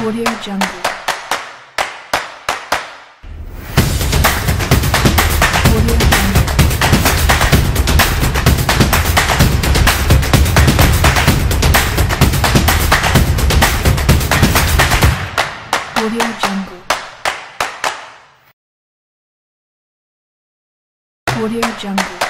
AudioJungle. AudioJungle.